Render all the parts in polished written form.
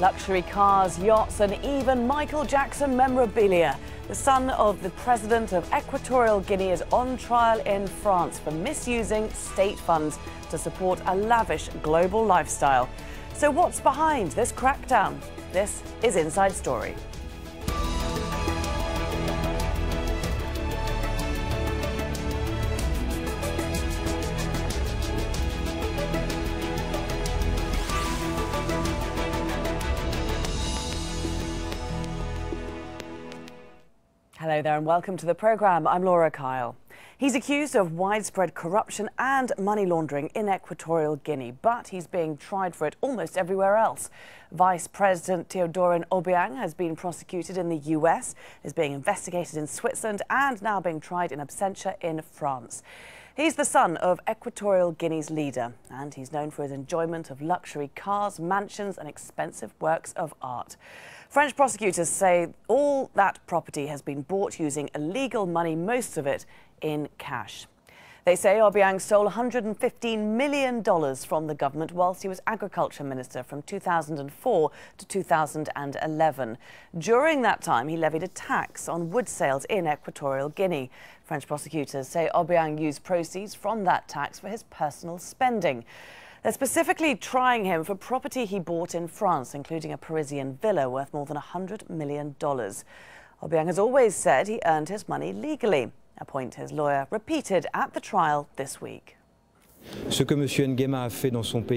luxury cars, yachts and even Michael Jackson memorabilia. The son of the president of Equatorial Guinea is on trial in France for misusing state funds to support a lavish global lifestyle. So what's behind this crackdown? This is Inside Story. Hello there and welcome to the programme. I'm Laura Kyle. He's accused of widespread corruption and money laundering in Equatorial Guinea, but he's being tried for it almost everywhere else. Vice President Teodoro Obiang has been prosecuted in the US, is being investigated in Switzerland and now being tried in absentia in France. He's the son of Equatorial Guinea's leader and he's known for his enjoyment of luxury cars, mansions and expensive works of art. French prosecutors say all that property has been bought using illegal money, most of it in cash. They say Obiang stole $115 million from the government whilst he was agriculture minister from 2004 to 2011. During that time, he levied a tax on wood sales in Equatorial Guinea. French prosecutors say Obiang used proceeds from that tax for his personal spending. They're specifically trying him for property he bought in France, including a Parisian villa worth more than $100 million. Obiang has always said he earned his money legally, a point his lawyer repeated at the trial this week. What Mr.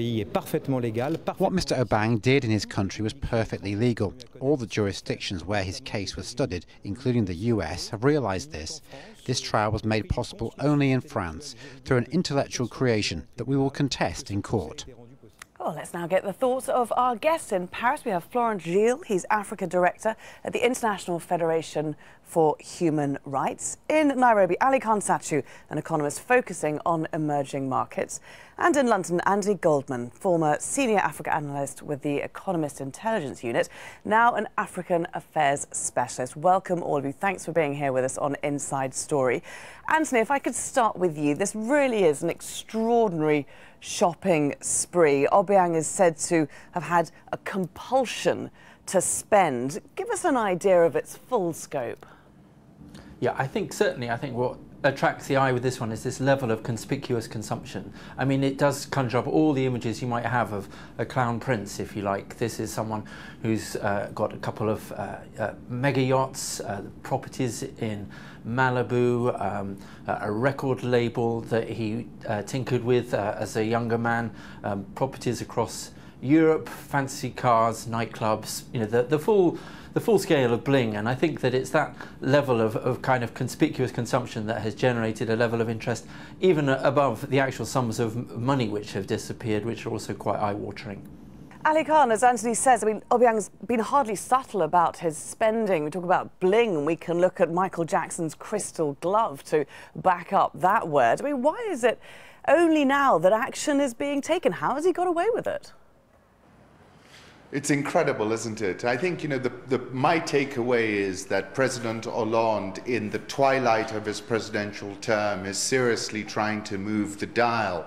Obiang did in his country was perfectly legal. All the jurisdictions where his case was studied, including the US, have realized this. This trial was made possible only in France through an intellectual creation that we will contest in court. Well, let's now get the thoughts of our guests in Paris. We have Florence Gilles, he's Africa Director at the International Federation for Human Rights. In Nairobi, Aly-Khan Satchu, an economist focusing on emerging markets. And in London, Antony Goldman, former senior Africa analyst with the Economist Intelligence Unit, now an African affairs specialist. Welcome all of you. Thanks for being here with us on Inside Story. Antony, if I could start with you, this really is an extraordinary shopping spree. Obiang is said to have had a compulsion to spend. Give us an idea of its full scope. Yeah, I think what attracts the eye with this one is this level of conspicuous consumption. I mean, it does conjure up all the images you might have of a clown prince, if you like. This is someone who's got a couple of mega yachts, properties in Malibu, a record label that he tinkered with as a younger man, properties across Europe, fancy cars, nightclubs, you know, the full scale of bling. And I think that it's that level of kind of conspicuous consumption that has generated a level of interest even above the actual sums of money which have disappeared, which are also quite eye-watering. Aly-Khan, as Antony says, I mean, Obiang's been hardly subtle about his spending. We talk about bling, and we can look at Michael Jackson's crystal glove to back up that word. I mean, why is it only now that action is being taken? How has he got away with it? It's incredible, isn't it? I think, you know, my takeaway is that President Hollande, in the twilight of his presidential term, is seriously trying to move the dial.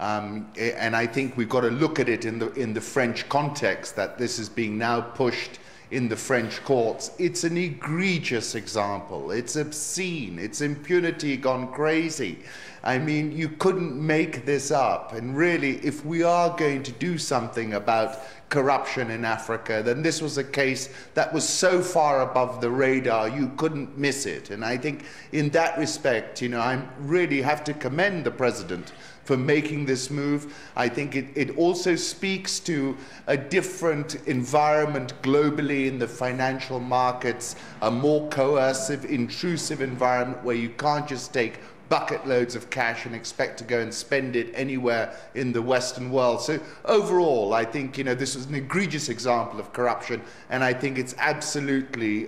And I think we've got to look at it in the French context, that this is being now pushed in the French courts. It's an egregious example. It's obscene. It's impunity gone crazy. I mean, you couldn't make this up. And really, if we are going to do something about corruption in Africa, then this was a case that was so far above the radar you couldn't miss it. And I think in that respect, you know, I really have to commend the president for making this move. I think it also speaks to a different environment globally in the financial markets, a more coercive, intrusive environment where you can't just take bucket loads of cash and expect to go and spend it anywhere in the Western world. So overall, I think, you know, this is an egregious example of corruption, and I think it's absolutely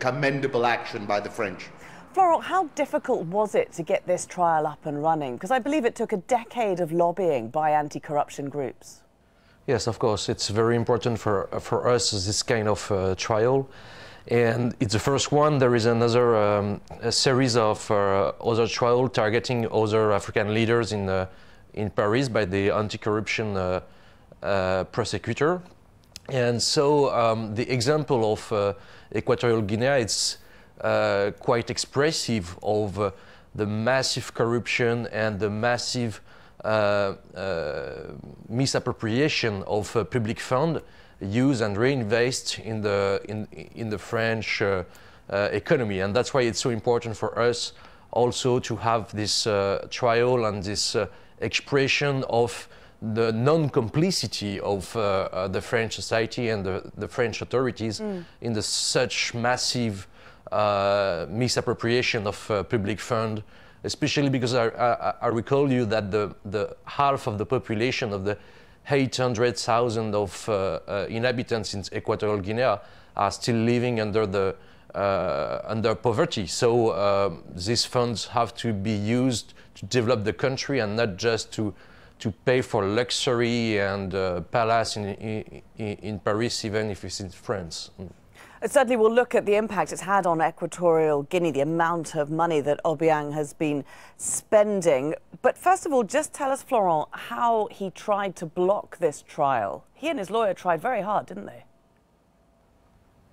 commendable action by the French. Florent, how difficult was it to get this trial up and running? Because I believe it took a decade of lobbying by anti-corruption groups. Yes, of course. It's very important for us, this kind of trial. And it's the first one. There is another a series of other trials targeting other African leaders in Paris by the anti-corruption prosecutor. And so the example of Equatorial Guinea, it's quite expressive of the massive corruption and the massive misappropriation of public fund use and reinvest in the French economy. And that's why it's so important for us also to have this trial and this expression of the non-complicity of the French society and the French authorities in the such massive misappropriation of public fund, especially because I recall you that the half of the population of the 800,000 of inhabitants in Equatorial Guinea are still living under the under poverty. So these funds have to be used to develop the country and not just to pay for luxury and palace in Paris, even if it's in France. Certainly we'll look at the impact it's had on Equatorial Guinea, the amount of money that Obiang has been spending. But first of all, just tell us, Florent, how he tried to block this trial. He and his lawyer tried very hard, didn't they?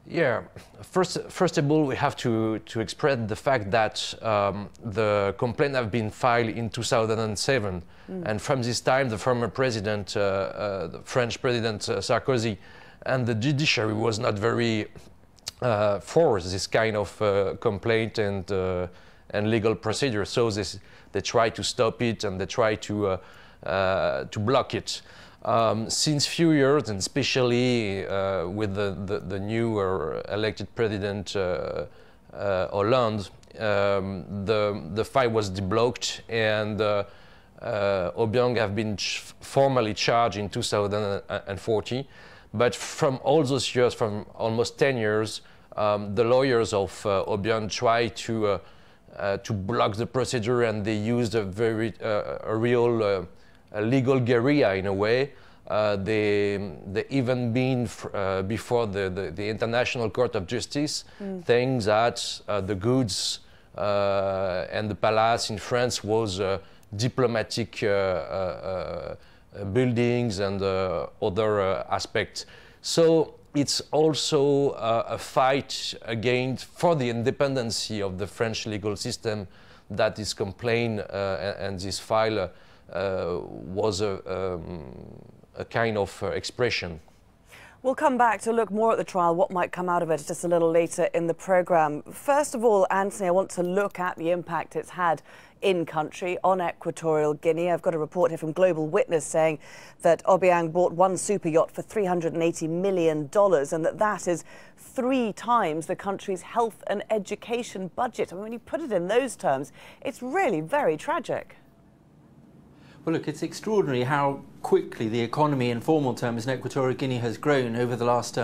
Yeah. First of all, we have to express the fact that the complaint have been filed in 2007. And from this time, the former president, the French president Sarkozy, and the judiciary was not very for this kind of complaint and legal procedure. So they try to stop it and they try to block it. Since few years, and especially with the new elected president Hollande, the file was deblocked, and Obiang have been formally charged in 2014. But from all those years, from almost 10 years, the lawyers of Obiang tried to block the procedure, and they used a legal guerrilla in a way. They even been before the International Court of Justice, saying that the goods and the palace in France was diplomatic buildings and other aspects. So it's also a fight against for the independency of the French legal system that this complaint and this file was a kind of expression. We'll come back to look more at the trial, what might come out of it, just a little later in the programme. First of all, Antony, I want to look at the impact it's had in country on Equatorial Guinea. I've got a report here from Global Witness saying that Obiang bought one super yacht for $380 million and that is 3 times the country's health and education budget. I mean, when you put it in those terms, it's really very tragic. Well, look, it's extraordinary how quickly the economy in formal terms in Equatorial Guinea has grown over the last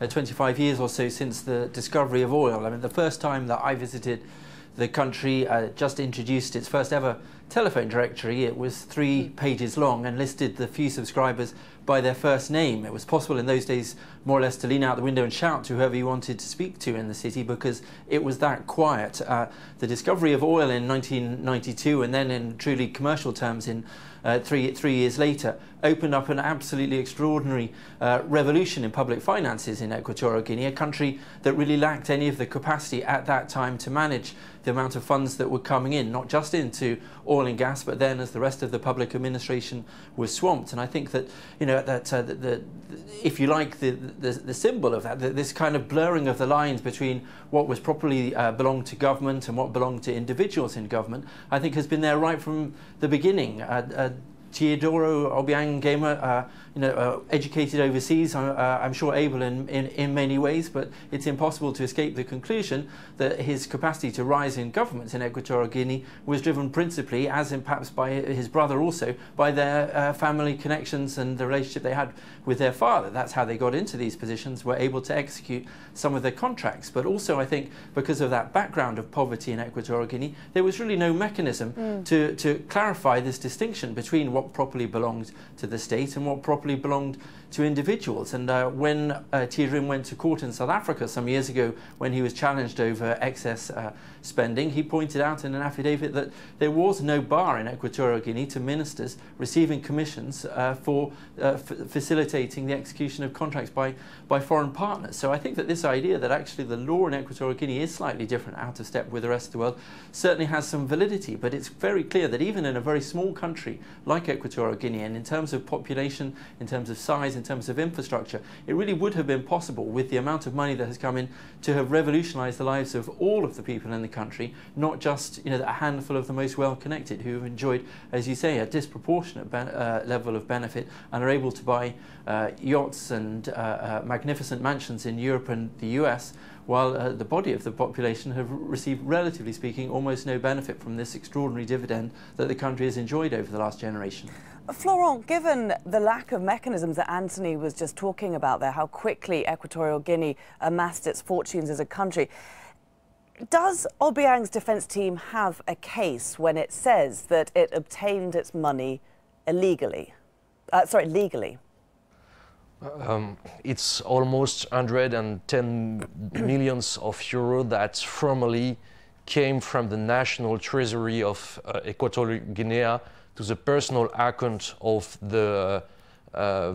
25 years or so since the discovery of oil. I mean, the first time that I visited the country, just introduced its first ever telephone directory. It was 3 pages long and listed the few subscribers by their first name. It was possible in those days more or less to lean out the window and shout to whoever you wanted to speak to in the city because it was that quiet. The discovery of oil in 1992 and then in truly commercial terms in three years later opened up an absolutely extraordinary revolution in public finances in Equatorial Guinea, a country that really lacked any of the capacity at that time to manage the amount of funds that were coming in, not just into oil and gas, but then as the rest of the public administration was swamped. And I think that, you know, that if you like, the symbol of that, this kind of blurring of the lines between what was properly belonged to government and what belonged to individuals in government, I think has been there right from the beginning. Teodoro Obiang educated overseas, I'm sure able in many ways, but it's impossible to escape the conclusion that his capacity to rise in governments in Equatorial Guinea was driven principally, as in perhaps by his brother also, by their family connections and the relationship they had with their father. That's how they got into these positions, were able to execute some of their contracts. But also I think because of that background of poverty in Equatorial Guinea, there was really no mechanism to clarify this distinction between what properly belonged to the state and what properly belonged to individuals. And when Teodoro went to court in South Africa some years ago when he was challenged over excess spending, he pointed out in an affidavit that there was no bar in Equatorial Guinea to ministers receiving commissions for facilitating the execution of contracts by foreign partners. So I think that this idea that actually the law in Equatorial Guinea is slightly different, out of step with the rest of the world, certainly has some validity. But it's very clear that even in a very small country like Equatorial Guinea, and in terms of population, in terms of size, in terms of infrastructure, it really would have been possible with the amount of money that has come in to have revolutionized the lives of all of the people in the country, not just, you know, a handful of the most well-connected who have enjoyed, as you say, a disproportionate level of benefit and are able to buy yachts and magnificent mansions in Europe and the US, while the body of the population have received, relatively speaking, almost no benefit from this extraordinary dividend that the country has enjoyed over the last generation. Florent, given the lack of mechanisms that Antony was just talking about there, how quickly Equatorial Guinea amassed its fortunes as a country, does Obiang's defence team have a case when it says that it obtained its money illegally? Legally? It's almost 110 millions of euro that formally came from the national treasury of Equatorial Guinea to the personal account of the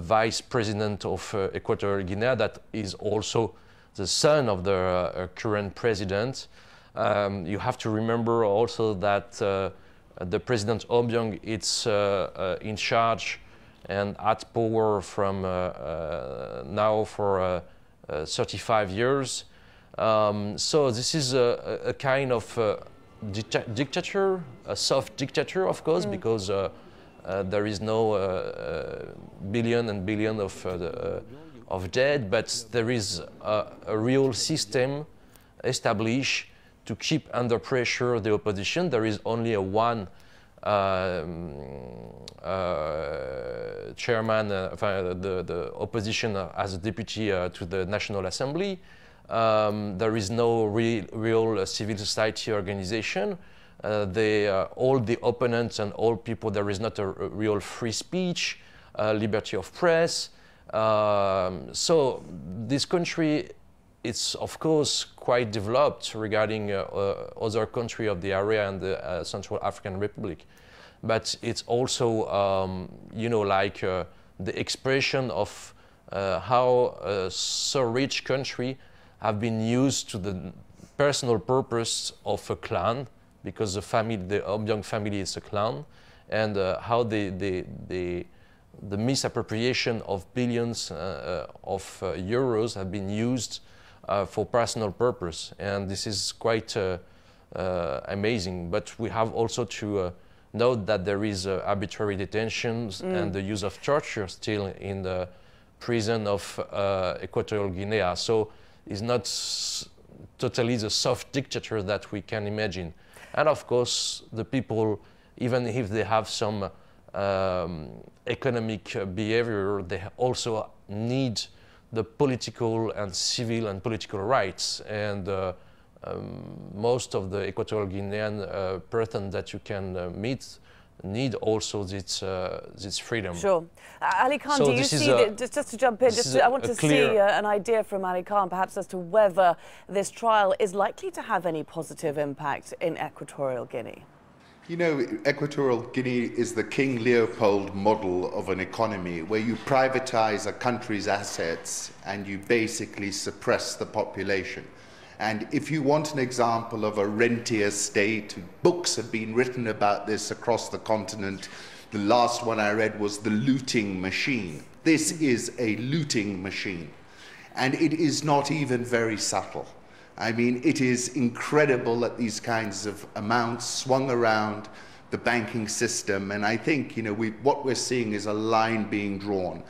vice president of Equatorial Guinea, that is also the son of the current president. You have to remember also that the President Obiang is in charge and at power from now for 35 years. So this is a kind of dictator, a soft dictator, of course, because there is no billion and billion of debt, but there is a real system established to keep under pressure the opposition. There is only a one chairman, the opposition as a deputy to the National Assembly. There is no real civil society organization. All the opponents and all people, there is not a real free speech, liberty of press. So this country, it's of course quite developed regarding other countries of the area and the Central African Republic, but it's also, you know, like the expression of how so rich country have been used to the personal purpose of a clan, because the family, the Obiang family, is a clan, and how the misappropriation of billions of euros have been used for personal purpose, and this is quite amazing. But we have also to note that there is arbitrary detentions and the use of torture still in the prison of Equatorial Guinea. So it's not totally the soft dictator that we can imagine. And of course, the people, even if they have some economic behavior, they also need the political and civil and political rights, and most of the Equatorial Guinean person that you can meet need also this freedom. Sure. Aly-Khan, so do you see, just to jump in, I want to see an idea from Aly-Khan perhaps as to whether this trial is likely to have any positive impact in Equatorial Guinea. You know, Equatorial Guinea is the King Leopold model of an economy where you privatize a country's assets and you basically suppress the population. And if you want an example of a rentier state, books have been written about this across the continent. The last one I read was The Looting Machine. This is a looting machine. And it is not even very subtle. I mean, it is incredible that these kinds of amounts swung around the banking system, and I think, you know, what we're seeing is a line being drawn.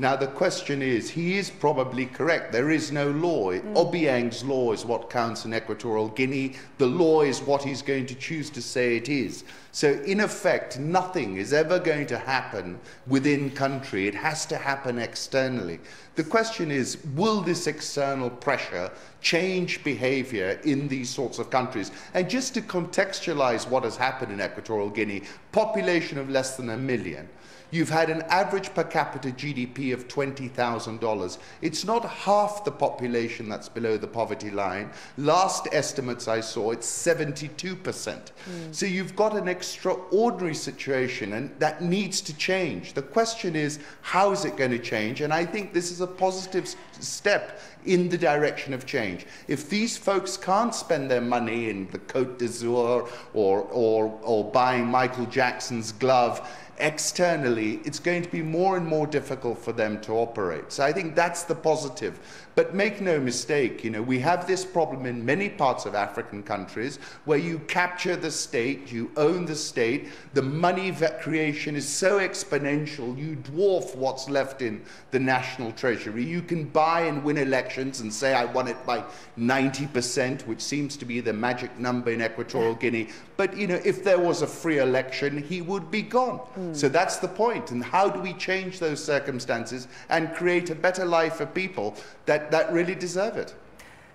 Now, the question is, he is probably correct. There is no law. Obiang's law is what counts in Equatorial Guinea. The law is what he's going to choose to say it is. So, in effect, nothing is ever going to happen within country. It has to happen externally. The question is, will this external pressure change behavior in these sorts of countries? And just to contextualize what has happened in Equatorial Guinea, population of less than a million. you've had an average per capita GDP of $20,000. It's not half the population that's below the poverty line. Last estimates I saw, it's 72%. So you've got an extraordinary situation, and that needs to change. The question is, how is it going to change? And I think this is a positive step in the direction of change. If these folks can't spend their money in the Côte d'Azur or buying Michael Jackson's glove externally, it's going to be more and more difficult for them to operate. So I think that's the positive. But make no mistake, you know, we have this problem in many parts of African countries where you capture the state, you own the state, the money creation is so exponential, you dwarf what's left in the national treasury. You can buy and win elections and say, I won it by 90%, which seems to be the magic number in Equatorial Guinea. But, you know, if there was a free election, he would be gone. So that's the point. And how do we change those circumstances and create a better life for people that really deserve it?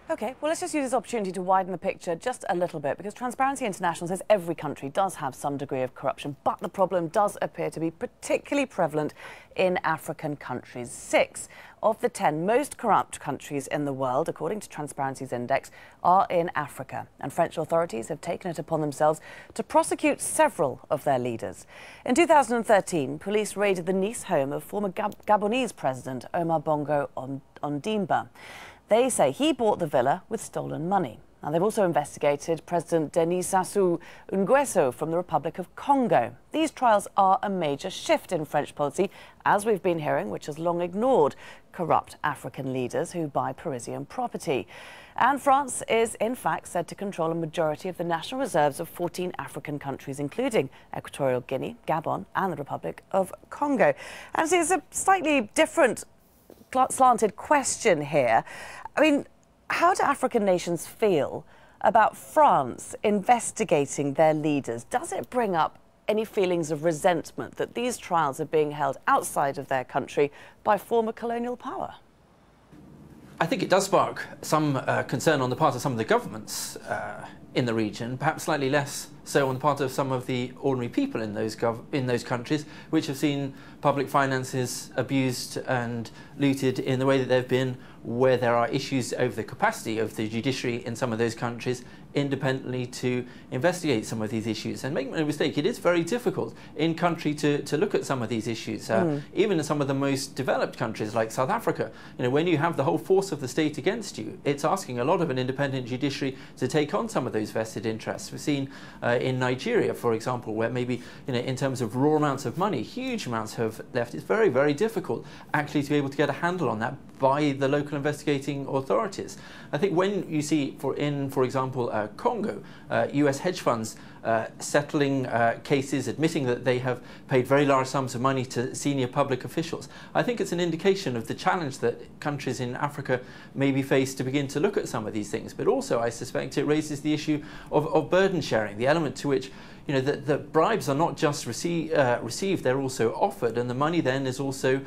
OK, well, let's just use this opportunity to widen the picture just a little bit, because Transparency International says every country does have some degree of corruption, but the problem does appear to be particularly prevalent in African countries. 6 of the 10 most corrupt countries in the world, according to Transparency's index, are in Africa, and French authorities have taken it upon themselves to prosecute several of their leaders. In 2013, police raided the Nice home of former Gabonese president Omar Bongo Ondimba. They say he bought the villa with stolen money. Now, they've also investigated President Denis Sassou Nguesso from the Republic of Congo. These trials are a major shift in French policy, as we've been hearing, which has long ignored corrupt African leaders who buy Parisian property. And France is, in fact, said to control a majority of the national reserves of 14 African countries, including Equatorial Guinea, Gabon and the Republic of Congo. And see, it's a slightly different slanted question here. I mean, how do African nations feel about France investigating their leaders? Does it bring up any feelings of resentment that these trials are being held outside of their country by former colonial power? I think it does spark some concern on the part of some of the governments in the region, perhaps slightly less so on the part of some of the ordinary people in those countries, which have seen public finances abused and looted in the way that they've been, where there are issues over the capacity of the judiciary in some of those countries independently to investigate some of these issues. And make no mistake, it is very difficult in country to look at some of these issues, even in some of the most developed countries like South Africa. You know, when you have the whole force of the state against you, it's asking a lot of an independent judiciary to take on some of those vested interests. We've seen in Nigeria, for example, where maybe, you know, in terms of raw amounts of money, huge amounts have left. It's very, very difficult actually to be able to get a handle on that by the local investigating authorities. I think when you see, for example, Congo, US hedge funds settling cases, admitting that they have paid very large sums of money to senior public officials, I think it's an indication of the challenge that countries in Africa may be faced to begin to look at some of these things. But also, I suspect it raises the issue of burden sharing, the element to which, you know, that bribes are not just received, they're also offered, and the money then is also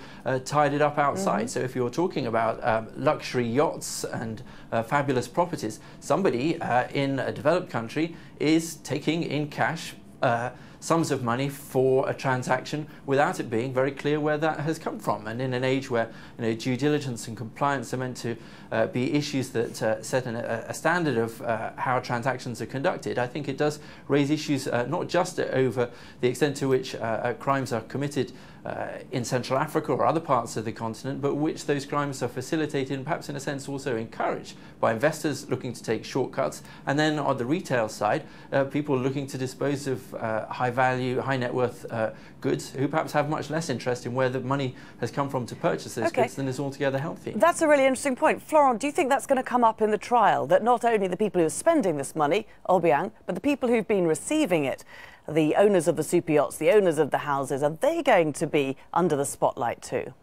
tidied up outside. So if you're talking about luxury yachts and fabulous properties, somebody in a developed country is taking in cash sums of money for a transaction without it being very clear where that has come from. And in an age where, you know, due diligence and compliance are meant to be issues that set a standard of how transactions are conducted, I think it does raise issues not just over the extent to which crimes are committed in Central Africa or other parts of the continent, but which those crimes are facilitated and perhaps in a sense also encouraged by investors looking to take shortcuts, and then on the retail side, people looking to dispose of high-value, high-net-worth goods who perhaps have much less interest in where the money has come from to purchase those goods than is altogether healthy. That's a really interesting point. Florence, do you think that's going to come up in the trial, that not only the people who are spending this money, Obiang, but the people who've been receiving it, the owners of the super yachts, the owners of the houses, are they going to be under the spotlight too?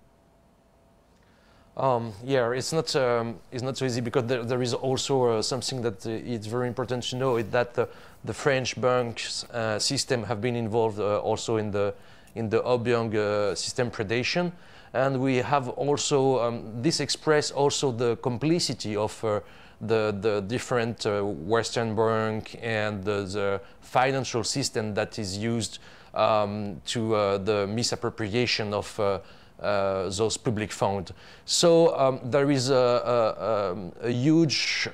Yeah, it's not so easy, because there is also something that it's very important to know, is that the French banks system have been involved also in the Obiang system predation, and we have also this express also the complicity of the different Western bank and the financial system that is used to the misappropriation of those public funds. So there is a huge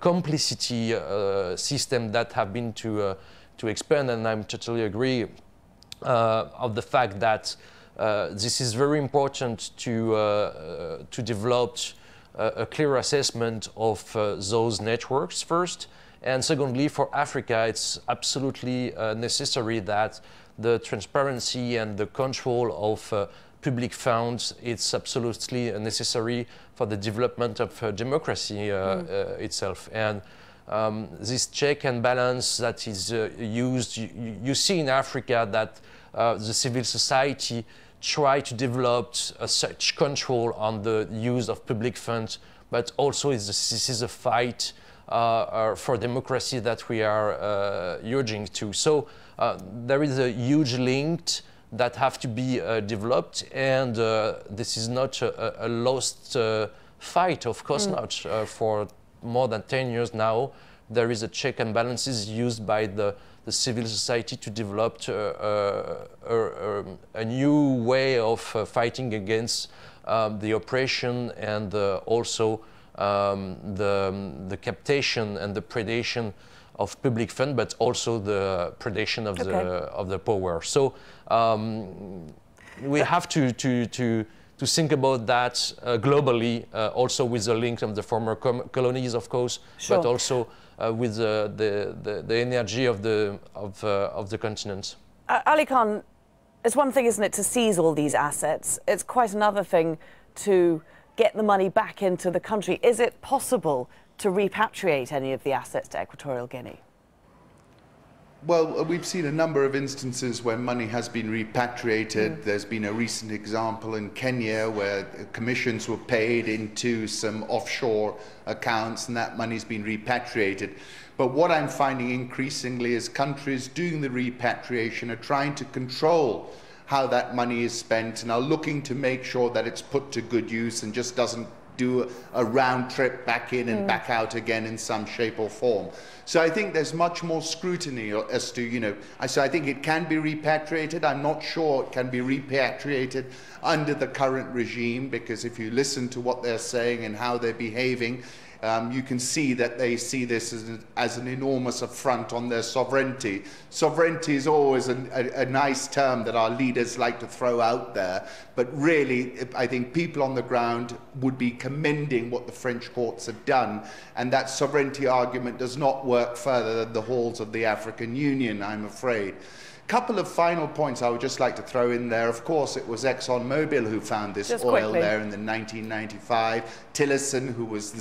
complicity system that have been to expand, and I'm totally agree of the fact that this is very important to develop a clear assessment of those networks first, and secondly, for Africa, it's absolutely necessary that the transparency and the control of public funds, it's absolutely necessary for the development of democracy itself. And this check and balance that is used, you see in Africa that the civil society try to develop such control on the use of public funds, but also this is a fight for democracy that we are urging to. So there is a huge link that have to be developed, and this is not a lost fight, of course not. For more than 10 years now, there is a check and balances used by the civil society to develop a new way of fighting against the oppression and also the captation and the predation of public funds, but also the predation of the power. So we have to think about that globally, also with the link of the former colonies, of course, but also with the energy of the continent. Aly-Khan, it's one thing, isn't it, to seize all these assets? It's quite another thing to get the money back into the country. Is it possible to repatriate any of the assets to Equatorial Guinea? Well, we've seen a number of instances where money has been repatriated. There's been a recent example in Kenya where commissions were paid into some offshore accounts, and that money's been repatriated. But what I'm finding increasingly is countries doing the repatriation are trying to control how that money is spent and are looking to make sure that it's put to good use and just doesn't do a round trip back in and back out again in some shape or form. So I think there's much more scrutiny as to, you know, so I think it can be repatriated. I'm not sure it can be repatriated under the current regime, because if you listen to what they're saying and how they're behaving, you can see that they see this as an enormous affront on their sovereignty. Sovereignty is always a nice term that our leaders like to throw out there, but really I think people on the ground would be commending what the French courts have done, and that sovereignty argument does not work further than the halls of the African Union, I'm afraid. A couple of final points I would just like to throw in there. Of course, it was ExxonMobil who found this oil there in the 1995. Tillerson, who was the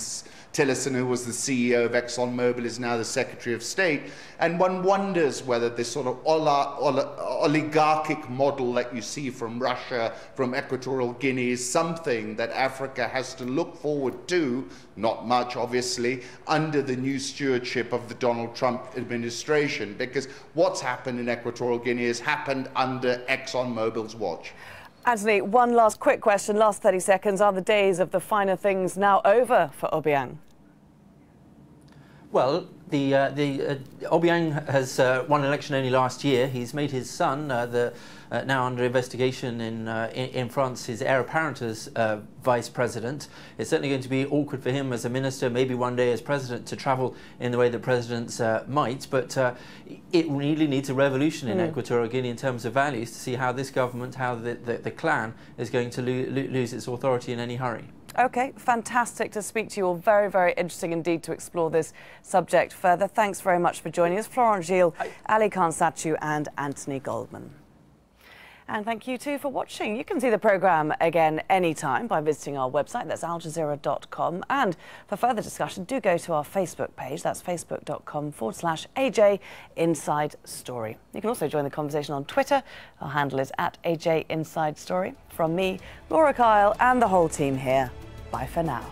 CEO of ExxonMobil, is now the Secretary of State. And one wonders whether this sort of oligarchic model that you see from Russia, from Equatorial Guinea, is something that Africa has to look forward to, not much obviously, under the new stewardship of the Donald Trump administration, because what's happened in Equatorial Guinea has happened under ExxonMobil's watch. Antony, one last quick question, last 30 seconds. Are the days of the finer things now over for Obiang? Well, Obiang has won election only last year. He's made his son, now under investigation in France, his heir apparent as vice president. It's certainly going to be awkward for him as a minister, maybe one day as president, to travel in the way that presidents might. But it really needs a revolution in Equatorial Guinea in terms of values to see how this government, how the clan is going to lose its authority in any hurry. OK, fantastic to speak to you all. Very, very interesting indeed to explore this subject further. Thanks very much for joining us. Florence Gilles, Aly-Khan Satchu and Antony Goldman. And thank you too for watching. You can see the programme again anytime by visiting our website, that's aljazeera.com. And for further discussion, do go to our Facebook page, that's facebook.com/AJ Inside Story. You can also join the conversation on Twitter. Our handle is @AJ Inside Story. From me, Laura Kyle, and the whole team here, bye for now.